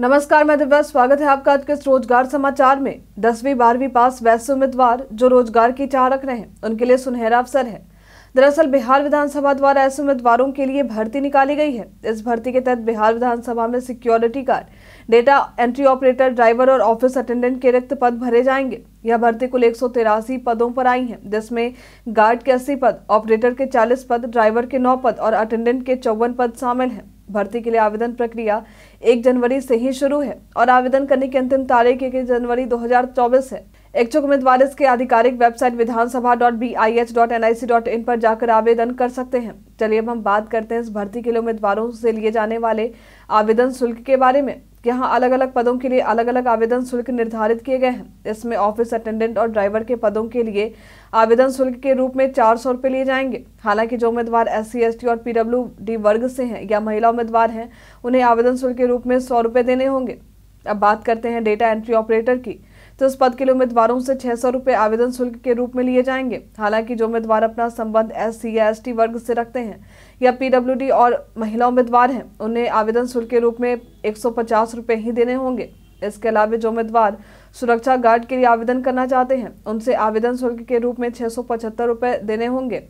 नमस्कार, मैं दिव्या। स्वागत है आपका आज के रोजगार समाचार में। 10वीं 12वीं पास वैसे उम्मीदवार जो रोजगार की चाह रख रहे हैं उनके लिए सुनहरा अवसर है। दरअसल बिहार विधानसभा द्वारा ऐसे उम्मीदवारों के लिए भर्ती निकाली गई है। इस भर्ती के तहत बिहार विधानसभा में security guard, data entry operator, driver और ऑफिस अटेंडेंट के रिक्त पद भरे जाएंगे। यह भर्ती कुल 183 पदों पर आई है, जिसमें गार्ड के 80 पद, ऑपरेटर के 40 पद, ड्राइवर के 9 पद और अटेंडेंट के 54 पद शामिल हैं। भर्ती के लिए आवेदन प्रक्रिया 1 जनवरी से ही शुरू है और आवेदन करने की अंतिम तारीख 1 जनवरी 2024 है। इच्छुक उम्मीदवार इसके आधिकारिक वेबसाइट vidhansabha.bih.nic.in पर जाकर आवेदन कर सकते हैं। चलिए अब हम बात करते हैं इस भर्ती के लिए उम्मीदवारों से लिए जाने वाले आवेदन शुल्क के बारे में। यहाँ अलग अलग पदों के लिए अलग अलग आवेदन शुल्क निर्धारित किए गए हैं। इसमें ऑफिस अटेंडेंट और ड्राइवर के पदों के लिए आवेदन शुल्क के रूप में 400 रुपये लिए जाएंगे। हालांकि जो उम्मीदवार SC, ST और PWD वर्ग से हैं या महिला उम्मीदवार हैं उन्हें आवेदन शुल्क के रूप में 100 रुपये देने होंगे। अब बात करते हैं डेटा एंट्री ऑपरेटर की, तो इस पद के लिए उम्मीदवारों से 600 रुपये आवेदन शुल्क के रूप में लिए जाएंगे। हालांकि जो उम्मीदवार अपना संबंध SC या ST वर्ग से रखते हैं या PWD और महिला उम्मीदवार हैं उन्हें आवेदन शुल्क के रूप में 150 रुपये ही देने होंगे। इसके अलावा जो उम्मीदवार सुरक्षा गार्ड के लिए आवेदन करना चाहते हैं उनसे आवेदन शुल्क के रूप में 675 रुपये देने होंगे।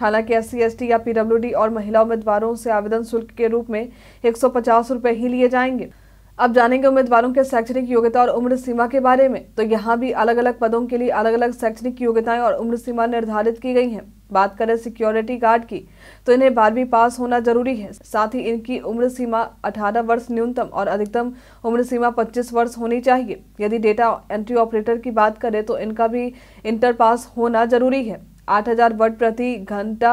हालांकि SC, ST या PWD और महिला उम्मीदवारों से आवेदन शुल्क के रूप में 150 रुपये ही लिए जाएंगे। अब जानेंगे उम्मीदवारों के शैक्षणिक योग्यता और उम्र सीमा के बारे में। तो यहाँ भी अलग अलग पदों के लिए अलग अलग शैक्षणिक योग्यताएं और उम्र सीमा निर्धारित की गई हैं। बात करें सिक्योरिटी गार्ड की, तो इन्हें 12वीं पास होना जरूरी है। साथ ही इनकी उम्र सीमा 18 वर्ष न्यूनतम और अधिकतम उम्र सीमा 25 वर्ष होनी चाहिए। यदि डेटा एंट्री ऑपरेटर की बात करें तो इनका भी इंटर पास होना जरूरी है। 8000 वर्ड प्रति घंटा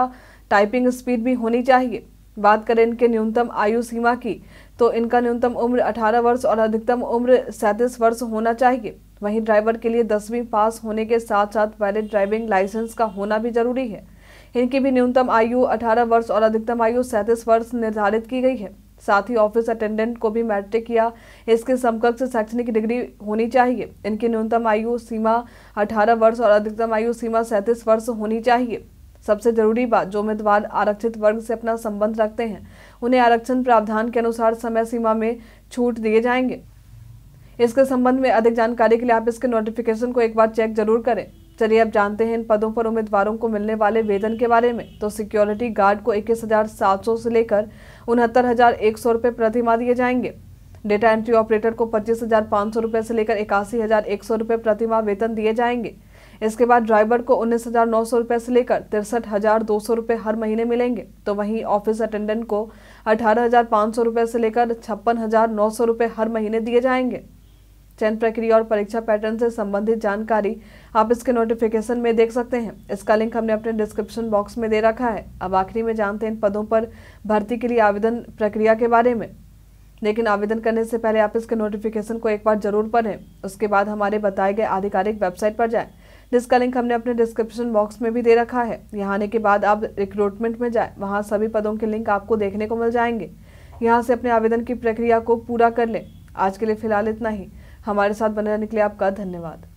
टाइपिंग स्पीड भी होनी चाहिए। बात करें इनके न्यूनतम आयु सीमा की, तो इनका न्यूनतम उम्र 18 वर्ष और अधिकतम उम्र 37 वर्ष होना चाहिए। वहीं ड्राइवर के लिए 10वीं पास होने के साथ साथ वैलिड ड्राइविंग लाइसेंस का होना भी जरूरी है। इनकी भी न्यूनतम आयु 18 वर्ष और अधिकतम आयु 37 वर्ष निर्धारित की गई है। साथ ही ऑफिस अटेंडेंट को भी मैट्रिक या इसके समकक्ष शैक्षणिक डिग्री होनी चाहिए। इनकी न्यूनतम आयु सीमा 18 वर्ष और अधिकतम आयु सीमा 37 वर्ष होनी चाहिए। सबसे जरूरी बात, जो उम्मीदवार आरक्षित वर्ग से अपना संबंध रखते हैं उन्हें आरक्षण प्रावधान के अनुसार समय सीमा में छूट दिए जाएंगे। इसके संबंध में अधिक जानकारी के लिए आप इसके नोटिफिकेशन को एक बार चेक जरूर करें। चलिए अब जानते हैं इन पदों पर उम्मीदवारों को मिलने वाले वेतन के बारे में। तो सिक्योरिटी गार्ड को 21,700 से लेकर 69,100 रुपये प्रतिमाह दिए जाएंगे। डेटा एंट्री ऑपरेटर को 25,500 रुपये से लेकर 81,100 रुपये प्रतिमाह वेतन दिए जाएंगे। इसके बाद ड्राइवर को 19,900 रुपये से लेकर 63,200 रुपये हर महीने मिलेंगे। तो वहीं ऑफिस अटेंडेंट को 18,500 रुपये से लेकर 56,900 रुपये हर महीने दिए जाएंगे। चयन प्रक्रिया और परीक्षा पैटर्न से संबंधित जानकारी आप इसके नोटिफिकेशन में देख सकते हैं। इसका लिंक हमने अपने डिस्क्रिप्शन बॉक्स में दे रखा है। अब आखिरी में जानते हैं इन पदों पर भर्ती के लिए आवेदन प्रक्रिया के बारे में। लेकिन आवेदन करने से पहले आप इसके नोटिफिकेशन को एक बार जरूर पढ़ें। उसके बाद हमारे बताए गए आधिकारिक वेबसाइट पर जाएं, जिसका लिंक हमने अपने डिस्क्रिप्शन बॉक्स में भी दे रखा है। यहाँ आने के बाद आप रिक्रूटमेंट में जाएं, वहाँ सभी पदों के लिंक आपको देखने को मिल जाएंगे। यहाँ से अपने आवेदन की प्रक्रिया को पूरा कर लें। आज के लिए फिलहाल इतना ही। हमारे साथ बने रहने के लिए आपका धन्यवाद।